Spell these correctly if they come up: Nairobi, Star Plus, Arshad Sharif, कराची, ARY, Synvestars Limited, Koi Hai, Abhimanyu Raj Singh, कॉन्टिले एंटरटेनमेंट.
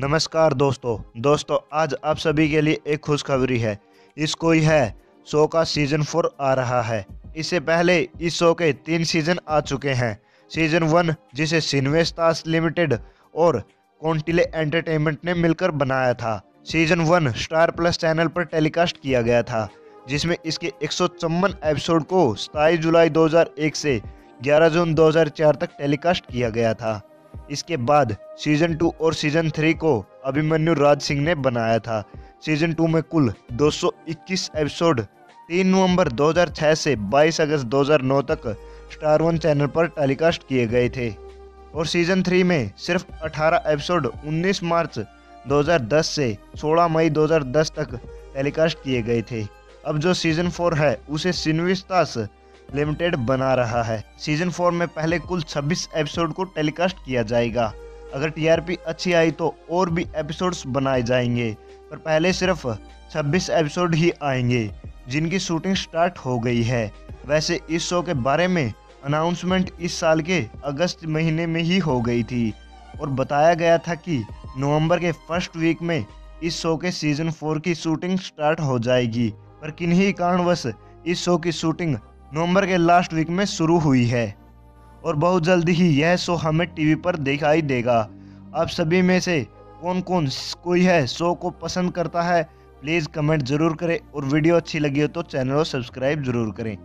नमस्कार दोस्तों, आज आप सभी के लिए एक खुशखबरी है। इस कोई है शो का सीजन 4 आ रहा है। इससे पहले इस शो के 3 सीजन आ चुके हैं। सीजन 1 जिसे सिन्वेस्टार्स लिमिटेड और कॉन्टिले एंटरटेनमेंट ने मिलकर बनाया था, सीजन 1 स्टार प्लस चैनल पर टेलीकास्ट किया गया था, जिसमें इसके 154 एपिसोड को 27 जुलाई 2001 से 11 जून 2004 तक टेलीकास्ट किया गया था। इसके बाद सीजन 2 और सीजन 3 को अभिमन्यु राज सिंह ने बनाया था। सीजन 2 में कुल 221 एपिसोड 3 नवंबर 2006 से 22 अगस्त 2009 तक स्टार 1 चैनल पर टेलीकास्ट किए गए थे और सीजन 3 में सिर्फ 18 एपिसोड 19 मार्च 2010 से 16 मई 2010 तक टेलीकास्ट किए गए थे। अब जो सीजन 4 है उसे सिन्वेस्टार्स लिमिटेड बना रहा है। सीजन 4 में पहले कुल 26 एपिसोड को टेलीकास्ट किया जाएगा। अगर टीआरपी अच्छी आई तो और भी एपिसोड्स बनाए जाएंगे, पर पहले सिर्फ 26 एपिसोड ही आएंगे जिनकी शूटिंग स्टार्ट हो गई है। वैसे इस शो के बारे में अनाउंसमेंट इस साल के अगस्त महीने में ही हो गई थी और बताया गया था कि नवंबर के फर्स्ट वीक में इस शो के सीजन 4 की शूटिंग स्टार्ट हो जाएगी, पर किन्हीं कारणवश इस शो की शूटिंग नवंबर के लास्ट वीक में शुरू हुई है और बहुत जल्द ही यह शो हमें टीवी पर दिखाई देगा। आप सभी में से कौन कौन कोई है शो को पसंद करता है, प्लीज़ कमेंट ज़रूर करें और वीडियो अच्छी लगी हो तो चैनल को सब्सक्राइब ज़रूर करें।